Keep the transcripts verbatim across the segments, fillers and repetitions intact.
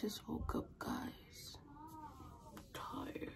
just woke up, guys. I'm tired.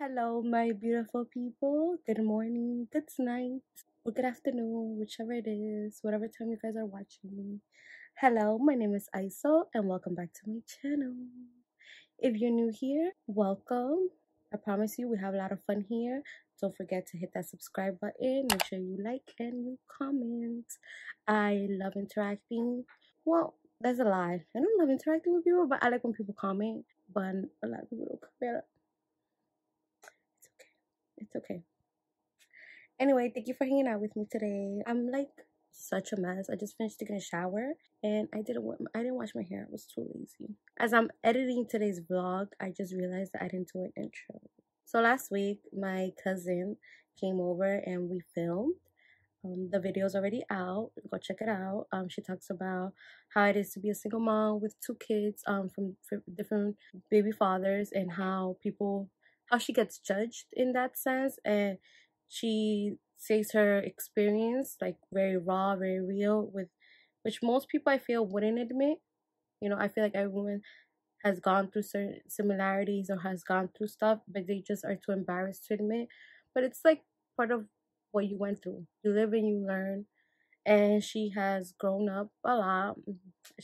Hello my beautiful people, good morning, good night, or good afternoon, whichever it is, whatever time you guys are watching me. Hello, my name is Aiso and welcome back to my channel. If you're new here, welcome. I promise you we have a lot of fun here. Don't forget to hit that subscribe button, make sure you like and you comment. I love interacting. Well, that's a lie. I don't love interacting with people, but I like when people comment, but a lot of people don't comment. It's okay. Anyway, thank you for hanging out with me today. I'm like such a mess. I just finished taking a shower and I didn't I didn't wash my hair. I was too lazy. As I'm editing today's vlog, I just realized that I didn't do an intro. So last week, my cousin came over and we filmed. Um, the video's already out. Go check it out. Um, she talks about how it is to be a single mom with two kids um, from, from different baby fathers and how people... how she gets judged in that sense, and she says her experience like very raw, very real, with which most people I feel wouldn't admit. You know, I feel like every woman has gone through certain similarities or has gone through stuff, but they just are too embarrassed to admit. But it's like part of what you went through. You live and you learn, and she has grown up a lot.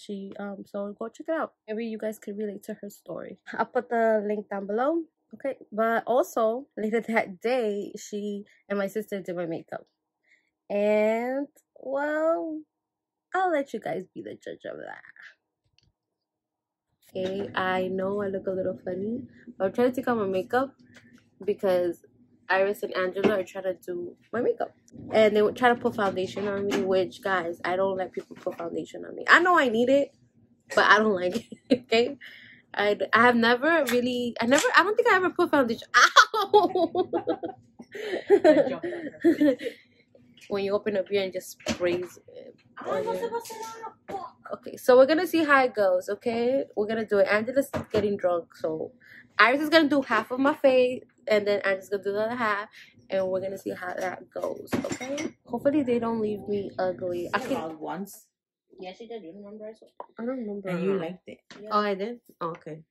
She um so go check it out. Maybe you guys could relate to her story. I'll put the link down below. Okay, but also later that day, she and my sister did my makeup. And, well, I'll let you guys be the judge of that. Okay, I know I look a little funny, but I'm trying to take out my makeup because Iris and Angela are trying to do my makeup. And they were trying to put foundation on me, which, guys, I don't let people put foundation on me. I know I need it, but I don't like it, okay? I, I have never really, I never, I don't think I ever put foundation. Ow! When you open up here and just sprays it. Okay, so we're gonna see how it goes, okay? We're gonna do it. Angela's getting drunk, so Iris is gonna do half of my face, and then Angela's gonna do the other half, and we're gonna see how that goes, okay? Hopefully they don't leave me ugly. I can once. Yeah, she did. You remember? I don't remember. And you liked it. Yeah. Oh, I did? Oh, okay.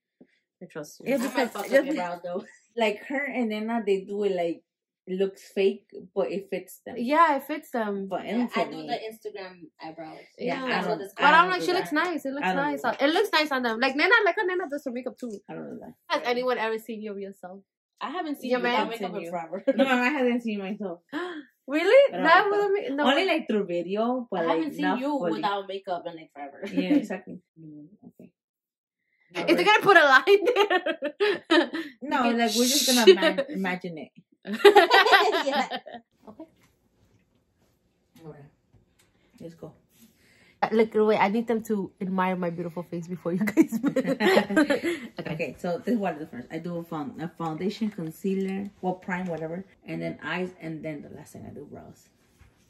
I trust you. Yeah, because just about, though. Like her and Anna, they do it like, it looks fake, but it fits them. Yeah, it fits them. But yeah, I do me. the Instagram eyebrows. Yeah. yeah I don't, but I'm like, she looks nice. It looks nice. It looks nice on them. Like, Nana, like her Nana does her makeup too. I don't know that. Has yeah. anyone ever seen your real self? I haven't seen your man makeup in forever. No, I haven't seen myself. Really? That would no. Only like through video, but I like, haven't seen you fully. without makeup in like forever. Yeah, exactly. Mm, okay. Is it gonna put a line there? No, like we're just gonna ma imagine it. Yeah. Okay. Alright. Let's go. Look, wait, I need them to admire my beautiful face before you guys. okay. okay, so this is what the first I do a, found, a foundation, concealer, well, prime, whatever, and then eyes, and then the last thing I do, brows.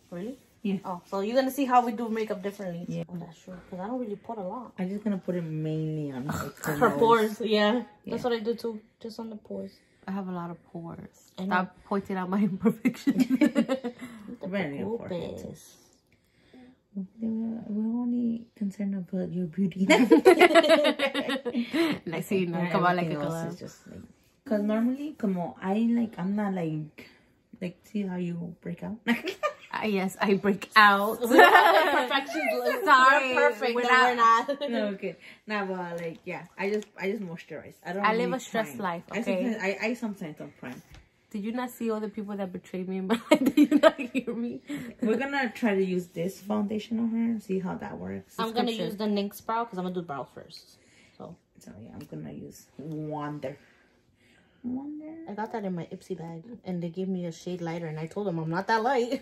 Really? Yeah. Oh, so you're gonna see how we do makeup differently. Yeah. I'm not sure because I don't really put a lot. I'm just gonna put it mainly on her nose. pores. Yeah. yeah, that's what I do too, just on the pores. I have a lot of pores. And Stop I'm... pointing out my imperfections. Very important. We're only concerned about your beauty. Like, see, not come out like a collab. Just like, cause normally, come on, I like, I'm not like, like, see how you break out. uh, yes, I break out. We're not perfectionists. Sorry, we're perfect. We're no, not. We're not. No, okay. Nah, but like, yeah, I just, I just moisturize. I don't. I really live a stressed prime. life. Okay. I, I, I sometimes don't prime. Did you not see all the people that betrayed me in my life? Did you not hear me? We're gonna try to use this foundation on her and see how that works. I'm it's gonna use the NYX brow because I'm gonna do brow first. So, so yeah, I'm gonna use Wonder. Wonder. I got that in my Ipsy bag, and they gave me a shade lighter, and I told them I'm not that light.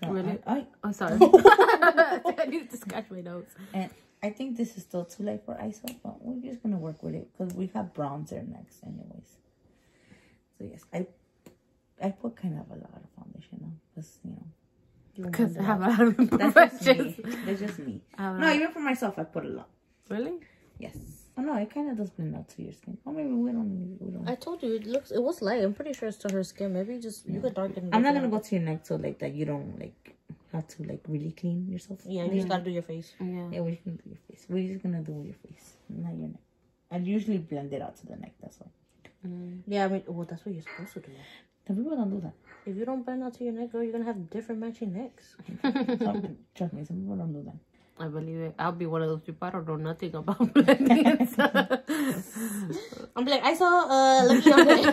No, really? I, I, I'm sorry. I need to scratch my nose. And I think this is still too late for Aiso, but we're just gonna work with it because we have bronzer next, anyways. So yes, I I put kind of a lot of foundation on because you know because I have a lot of imperfections. That's just me. No, even for myself, I put a lot. Really? Yes. Oh no, it kind of does blend out to your skin. Oh, maybe we don't. We don't. I told you it looks. It was light. I'm pretty sure it's to her skin. Maybe just yeah. You could darken. I'm not gonna go to your neck till like that. You don't like have to like really clean yourself. Yeah, you yeah. just gotta do your face. Yeah. Yeah, we're just gonna do your face. We're just gonna do your face, not your neck. I usually blend it out to the neck. That's why. Mm. Yeah, I mean, well, that's what you're supposed to do. The people don't do that. If you don't blend out to your neck, girl, you're gonna have different matching necks. So, trust me, some people don't do that. I believe it. I'll be one of those people. I don't know nothing about blending. I'm like, I saw, uh, let me show you.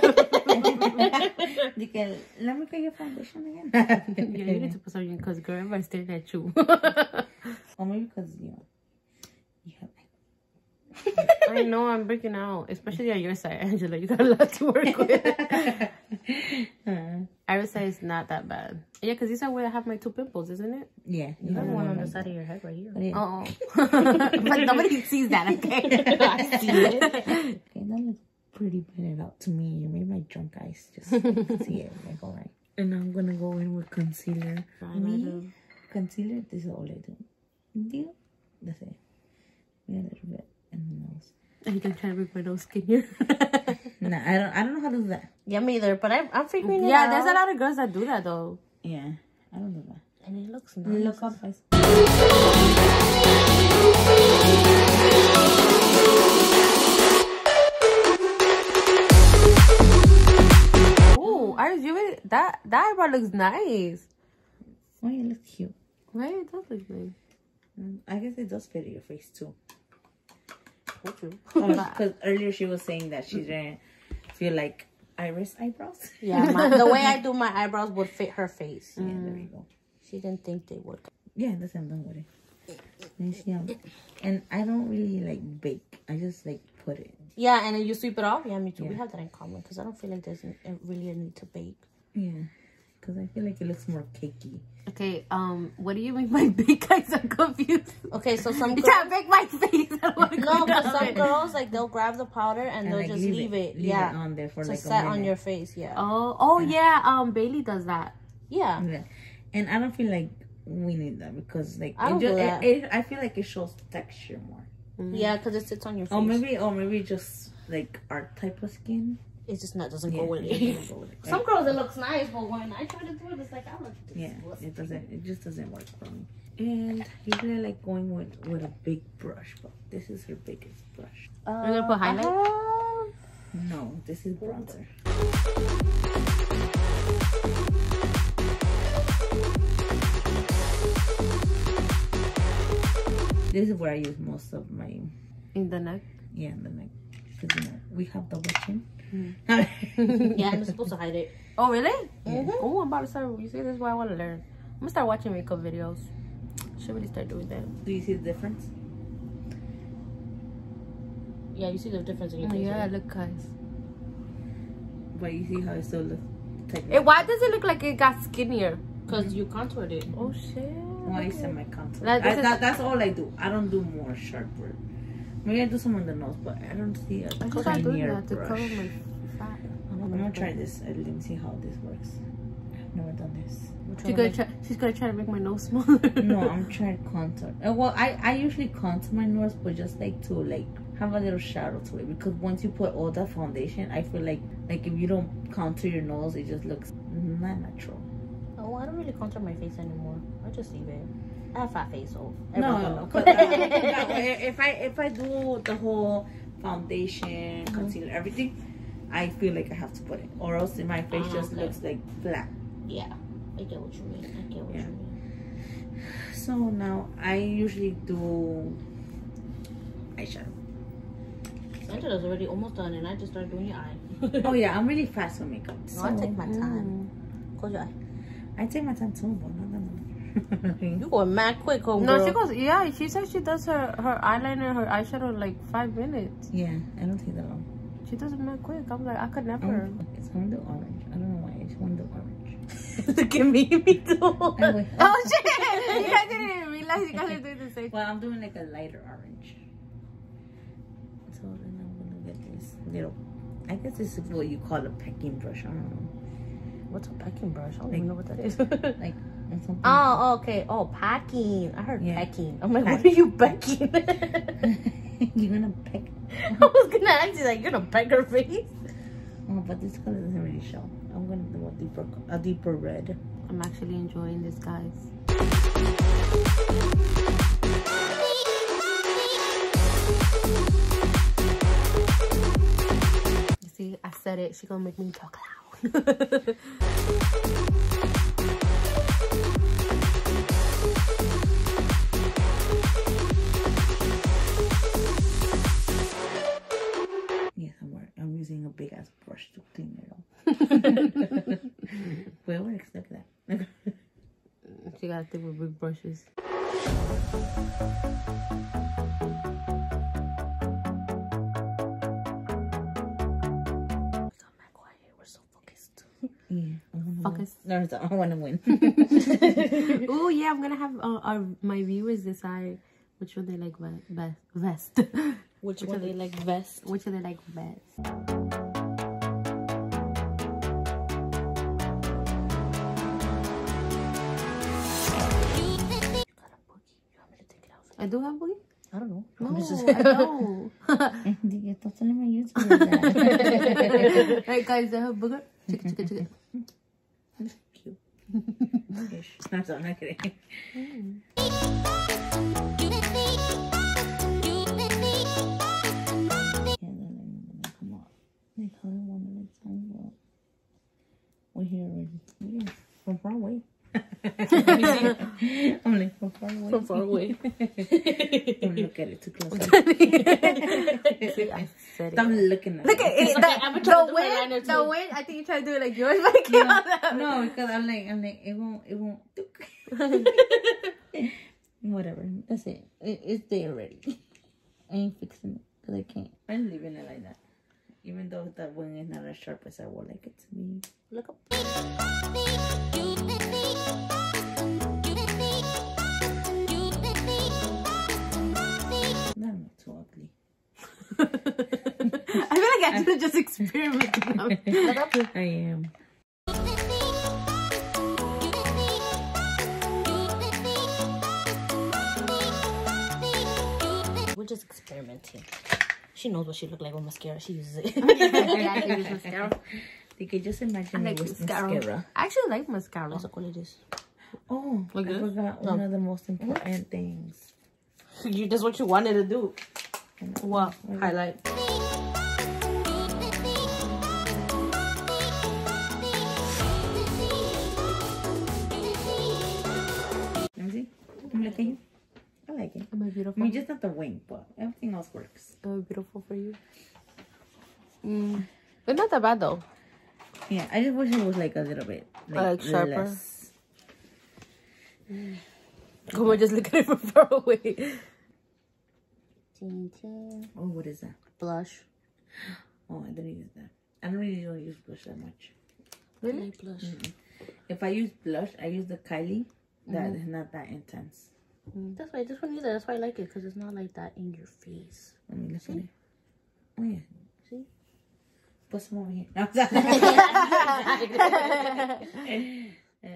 You can, let me get your foundation again. Yeah, you need to put something because, girl, everybody's staring at you. Only because, you know, you have I know, I'm breaking out. Especially on your side, Angela. You got a lot to work with. uh, Iris side is not that bad. Yeah, because these are where I have my two pimples, isn't it? Yeah. You have one on the side of your head right here. Yeah. Uh oh. But nobody sees that, okay? I see it. Okay, that looks pretty blended out to me. You made my drunk eyes just like, see it. Like, all right. And I'm going to go in with concealer. Me, concealer, this is all I do. Deal? That's it. Yeah, a little bit. Nose. I can try to make my nose skinnier. No, I don't. I don't know how to do that. Yeah, me either. But I'm, I'm figuring yeah, it out. Yeah, there's a lot of girls that do that though. Yeah, I don't do that. And it looks nice. Look up. Oh, Iris, you really, that that eyebrow looks nice. Why it looks cute? Why it does look nice? I guess it does fit your face too. Because oh, earlier she was saying that she didn't feel like Iris eyebrows. Yeah, my, the way I do my eyebrows would fit her face. Yeah, mm. There you go. She didn't think they would. Yeah, that's what I'm done with it. And, she, um, and I don't really like bake. I just like put it. Yeah, and then you sweep it off. Yeah, me too. Yeah. We have that in common because I don't feel like there's really a need to bake. Yeah, because I feel like it looks more cakey. Okay, um, what do you mean by big eyes? I'm confused. Okay, so some girls... You can't make my face. I don't no, go but some it. girls, like, they'll grab the powder and, and they'll like, just leave, leave it. Leave yeah. It on there for, to like, set on your face, yeah. Oh, oh yeah. yeah, um, Bailey does that. Yeah. yeah. And I don't feel like we need that because, like... I, it just, that. It, it, I feel like it shows texture more. Mm-hmm. Yeah, because it sits on your face. Or maybe, or maybe just, like, our type of skin. It just not doesn't yeah, go with it. it. Some girls it looks nice, but when I try to do it, it's like I look. Yeah, it doesn't. It just doesn't work for me. And usually I like going with with a big brush, but this is her biggest brush. Uh, We're gonna put highlight. Have... No, this is bronzer. This is where I use most of my. In the neck. Yeah, in the neck. Because you know, we have double chin. Mm. Yeah, I'm supposed to hide it. Oh, really? Mm-hmm. Oh, I'm about to start. You see, this is why I want to learn. I'm gonna start watching makeup videos. Should really start doing that. Do you see the difference? Yeah, you see the difference in your face. Oh, yeah, right? Look, guys. But you see how it still looks technical. Why does it look like it got skinnier? Because mm-hmm. you contoured it. Oh, shit. Why is it my contour? Like, I, that, that's all I do. I don't do more sharp work. Maybe I do some on the nose, but I don't see a tinier brush. I'm gonna try this. I didn't see how this works. I've never done this. She's gonna, try, she's gonna try to make my nose smaller. No, I'm trying to contour. Uh, well, I, I usually contour my nose, but just like to like have a little shadow to it. Because once you put all that foundation, I feel like like if you don't contour your nose, it just looks not natural. Oh, I don't really contour my face anymore. I just leave it. I have fat face, so no. But, uh, if I if I do the whole foundation, mm-hmm. concealer, everything, I feel like I have to put it, or else my face ah, just okay. looks like flat. Yeah, I get what you mean. I get what yeah. you mean. So now I usually do eyeshadow. Angela's already almost done, and I just started doing your eye. Oh yeah, I'm really fast with makeup. So. No, I take my time. Mm. Close your eye. I take my time too, but not that much. You going mad quick, home No, girl. She goes. Yeah, she says she does her her eyeliner, her eyeshadow in like five minutes. Yeah, I don't take that long. She does it mad quick. I'm like, I could never. It's on the orange. I don't know why. It's on the orange. Look at me, me too. Anyway, oh shit! You guys didn't even realize you guys are doing the same. Well, I'm doing like a lighter orange. So then I'm gonna get this little. I guess this is what you call a pecking brush. I don't know. What's a pecking brush? I don't like, even know what that is. Like. Oh, okay. Oh, packing. I heard yeah. pecking. I'm like, packing. What are you pecking? You're gonna peck. I was gonna ask you, like, you're gonna peck her face. Oh, but this color doesn't really show. I'm gonna do a deeper, a deeper red. I'm actually enjoying this, guys. You see, I said it. She gonna make me talk loud. Using a big ass brush to clean it up. Well, I would expect that. You gotta think with big brushes. We got mad quiet. We're so focused. Yeah, focus. No, no, I want to win. Oh yeah, I'm gonna have uh, our my viewers decide which one they like best. Best. Which, which one they like best? Which one they like best? You got a boogie. You want me to take it out? I do have a boogie? I don't know. No, I know. You totally my use for that. Alright guys, I have booger. Check it, check it, check it. Cute. Not so, I'm not kidding. Mm. We're here already. Yeah. From far away. I'm like, from far away. From far away. Don't look at it too close. See, I said Stop it. looking at look it. Look at it. Okay, I'm the to wind, the too. wind, I think you try to do it like yours, but I can't. No, no, because I'm like, I'm like, it won't, it won't. Whatever. That's it. it. It's there already. I ain't fixing it because I can't. I'm leaving it like that. Even though that wing is not as sharp as I would like it to be. Look up. That looks too ugly. I feel like I should have just experimented. Look up. I am. We're just experimenting. She knows what she looked like with mascara. She uses it. I use mascara. You could just imagine like with mascara. mascara. I actually like mascara. That's what it is. Oh, like I forgot no. one of the most important what? things. You That's what you wanted to do. What? Well, highlight. Let me see. I'm going to take you. I like it. Am I beautiful? I mean, just not the wing, but everything else works. Am I beautiful for you? Mm. But not that bad, though. Yeah, I just wish it was like a little bit like, like sharper. Less. Mm. Come on, just look at it from far away. Oh, what is that? Blush. Oh, I didn't use that. I don't really don't use blush that much. Really? I like blush. Mm-mm. If I use blush, I use the Kylie. That mm-hmm. is not that intense. Mm. That's why this one either. That's why I like it because it's not like that in your face. Let me see. Oh yeah. See? Put some over here.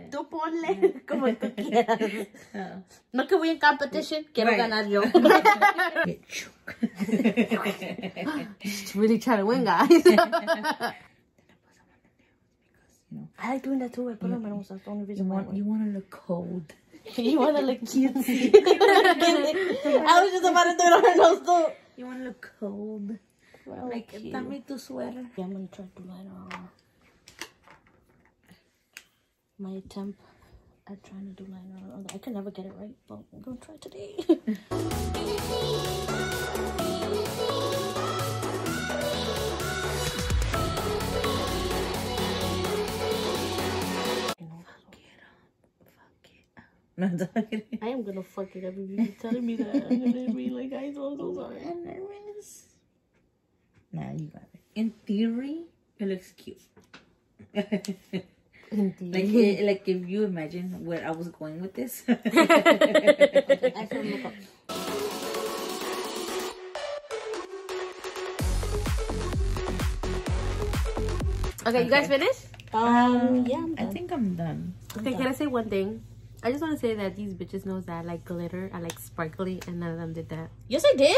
Tú ponle como tú quieras. No que voy en competition. Quiero ganar yo. She's really trying to win, guys. I like doing that too. I put on my nose. That's the only reason why. You want to look cold. You want to look cutesy. I was just about to do it on her nose too. You want to look cold. Well, like, give me two sweater. Yeah, I'm going to try to do mine on. My attempt at trying to do mine on. I can never get it right, but I'm going to try today. I'm not talking. I am gonna fuck it up if you keep telling me that. I'm gonna be like, I'm so sorry. I'm nervous. Nah, you got it. In theory, it looks cute. Like, it, like if you imagine where I was going with this. I feel makeup. Okay, okay, you guys finished? Um, yeah, I'm I think I'm done. I'm okay, done. Can I say one thing? I just want to say that these bitches knows that I like glitter, I like sparkly, and none of them did that. Yes, I did.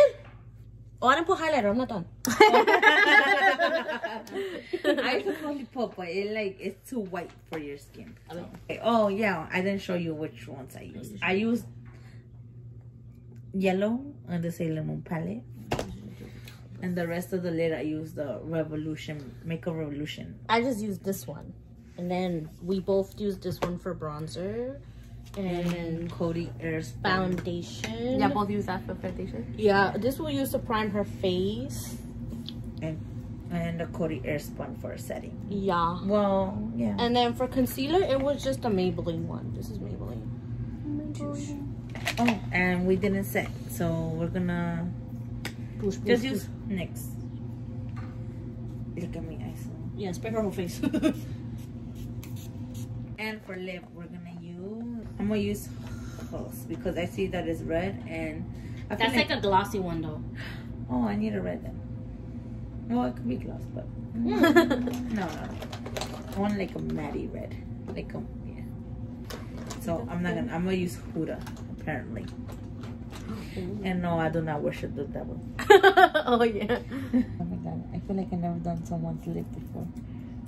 Oh, I didn't put highlighter. I'm not done. I supposed to put, but it like it's too white for your skin. So. Okay. Oh yeah, I didn't show you which ones I used. I used yellow on the Sailor Moon palette. And the rest of the lid, I used the Revolution, Makeup Revolution. I just used this one. And then we both used this one for bronzer. And, and Coty Airspun foundation. Yeah, both use that for foundation. Yeah, this we'll use to prime her face. And and the Coty Airspun for setting. Yeah. Well, yeah. And then for concealer, it was just a Maybelline one. This is Maybelline. Maybelline. Oh, and we didn't set. So we're gonna... Push, push, just push. Use NYX. Look at me, Aiso. Yeah, spray her whole face. And for lip, we're gonna use. I'm gonna use Hulse because I see that it's red and. I That's like, like a glossy one though. Oh, I need a red then. Well, it could be gloss, but no, no. I want like a matte red, like a yeah. So I'm not gonna. I'm gonna use Huda apparently. Ooh. And no, I do not worship the devil. Oh yeah. Oh my god, I feel like I've never done someone's lip before.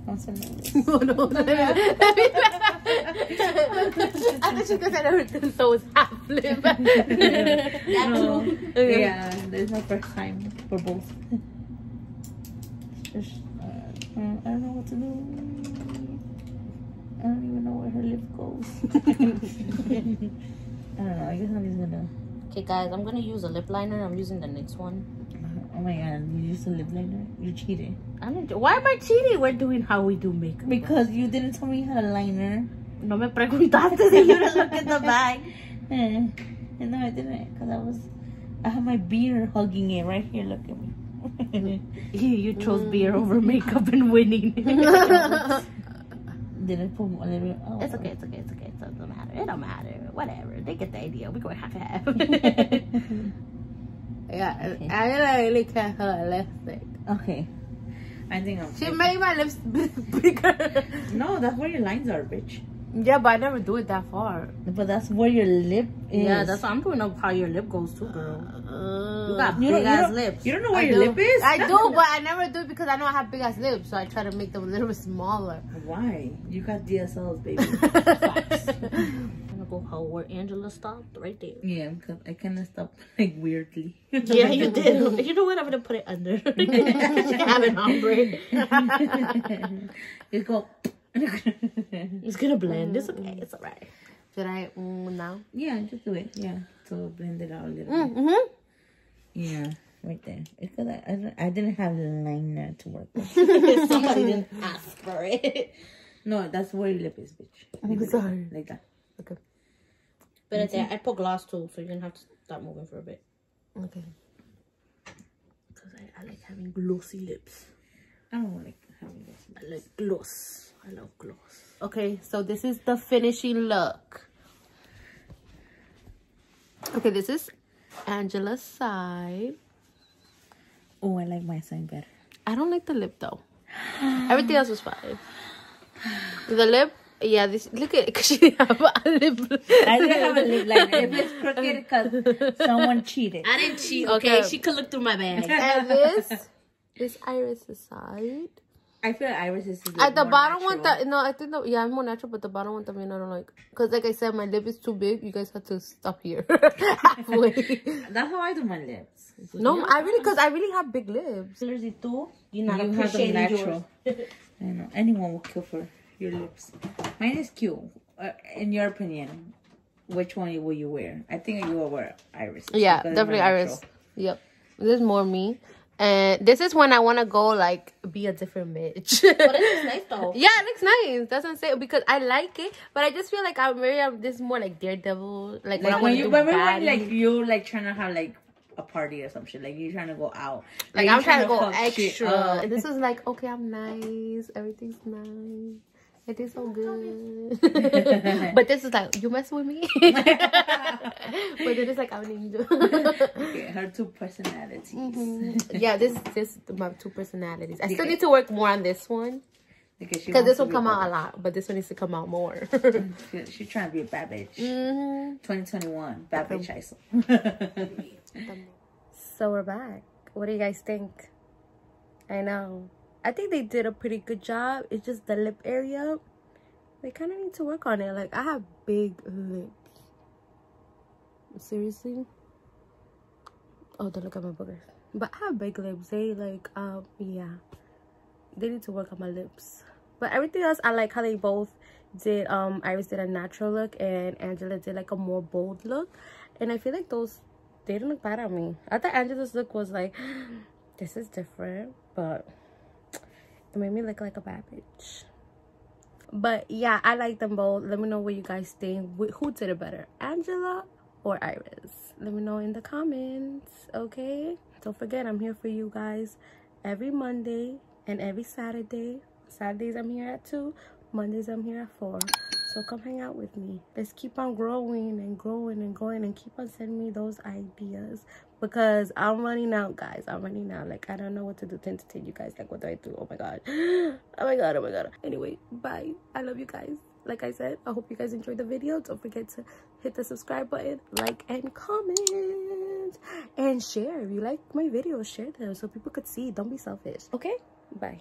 I'm so nervous. No, no, no. I thought you guys had never done someone's half lip. No. Okay. Yeah, it's my first time for both. Just, uh, I don't know what to do. I don't even know where her lip goes. I don't know. I guess I'm just gonna. Okay, guys, I'm gonna use a lip liner. I'm using the NYX one. Oh my god, you used a lip liner? You cheated. I didn't. Why am I cheating? We're doing how we do makeup. Because you didn't tell me you had a liner. No me preguntaste si you didn't look at the bag. Yeah. No, I didn't. Because I was. I had my beer hugging it right here. Look at me. you, you chose mm. beer over makeup and winning. Didn't put a little bit. Oh, it's okay, it's okay, it's okay. It doesn't matter. It don't matter. Whatever. They get the idea. We're going half and half. Yeah, okay. I really can't hold her lipstick. Okay. I think I'm. She okay. made my lips bigger. No, that's where your lines are, bitch. Yeah, but I never do it that far. But that's where your lip is. Yeah, that's what I'm putting up how your lip goes too, girl. Uh, you got big you ass you lips. You don't know where I your do. lip is? I do, but I never do it because I know I have big ass lips, so I try to make them a little bit smaller. Why? You got D S Ls, baby. I'm gonna go how where Angela stopped right there. Yeah, because I kind of stopped like weirdly. Yeah, you did. You know what? I'm gonna put it under. Have an ombre. You go. It's gonna blend. It's okay. It's alright. Should I mm, now? Yeah, just do it. Yeah, so blend it out a little mm, bit. Mm-hmm. Yeah, right there. It's because I, I, I didn't have liner to work with. Somebody didn't ask for it. No, that's where your lip is, bitch. I'm sorry. Like that. Okay. But mm-hmm. there, I put gloss too, so you're gonna have to stop moving for a bit. Okay. Because I, I like having glossy lips. I don't like having glossy lips. I like gloss. I love gloss. Okay, so this is the finishing look. Okay, this is Angela's side. Oh, I like my side better. I don't like the lip though. Everything else was fine. The lip, yeah, this look at it because she didn't have a lip. I didn't have a lip liner. If it's crooked because someone cheated. I didn't cheat, okay? Okay. She could look through my bag. And this is Iris' side. I feel like Iris is at the bottom natural. one. That no, I think the, yeah, I'm more natural, but the bottom one también I don't like because, like I said, my lip is too big. You guys have to stop here. That's how I do my lips. No, I really because I really have big lips. You not you have them natural. I know anyone will kill for your lips. Mine is cute. Uh, in your opinion, which one will you wear? I think you will wear Iris. Yeah, definitely Iris. Yep, this is more me. And this is when I want to go, like, be a different bitch. But it looks nice, though. Yeah, it looks nice. That's what I'm saying. Because I like it. But I just feel like I'm really, I'm this more, like, daredevil. Like, like when, you, when, when, like, you're, like, trying to have, like, a party or some shit. Like, you're trying to go out. Like, like I'm trying, trying to, to go extra. And this is like, okay, I'm nice. Everything's nice. It is so good. But this is like, you mess with me? But then it's like, I don't need you. Okay, her two personalities. Mm-hmm. Yeah, this is my two personalities. I still need to work more on this one. Because she this will come out bitch. a lot, but this one needs to come out more. She's she trying to be a bad bitch. Mm-hmm. twenty twenty-one, bad bitch Aiso. So we're back. What do you guys think? I know. I think they did a pretty good job. It's just the lip area. They kind of need to work on it. Like, I have big lips. Seriously? Oh, don't look at my boogers. But I have big lips. They, like, um, yeah. They need to work on my lips. But everything else, I like how they both did. Um, Iris did a natural look. And Angela did, like, a more bold look. And I feel like those, they didn't look bad on me. I thought Angela's look was like, this is different. But it made me look like a bad bitch. But yeah, I like them both. Let me know what you guys think. Who did it better, Angela or Iris? Let me know in the comments. Okay, don't forget, I'm here for you guys every Monday and every Saturday. Saturdays I'm here at two, Mondays I'm here at four. So come hang out with me. Let's keep on growing and growing and growing, and keep on sending me those ideas, because I'm running out, guys. I'm running out. Like, I don't know what to do to entertain you guys. Like, what do I do? Oh my god. Oh my god. Oh my god. Anyway, bye. I love you guys. Like I said, I hope you guys enjoyed the video. Don't forget to hit the subscribe button, like, and comment, and share. If you like my videos, share them so people could see. Don't be selfish. Okay? Bye.